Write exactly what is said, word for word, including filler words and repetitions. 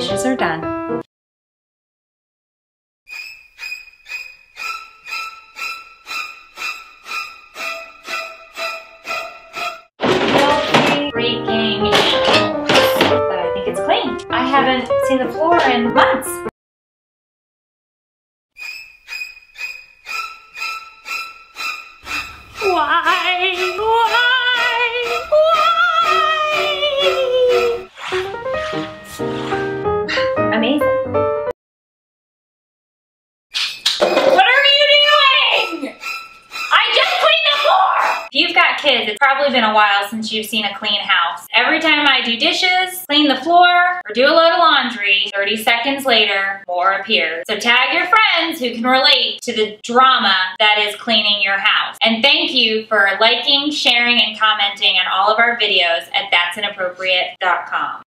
dishes are done. Filthy freaking shit. But I think it's clean. I haven't seen the floor in months. Why? Why? Why? Amazing. What are you doing? I just cleaned the floor! If you've got kids, it's probably been a while since you've seen a clean house. Every time I do dishes, clean the floor, or do a load of laundry, thirty seconds later, more appears. So tag your friends who can relate to the drama that is cleaning your house. And thank you for liking, sharing, and commenting on all of our videos at that's in appropriate dot com.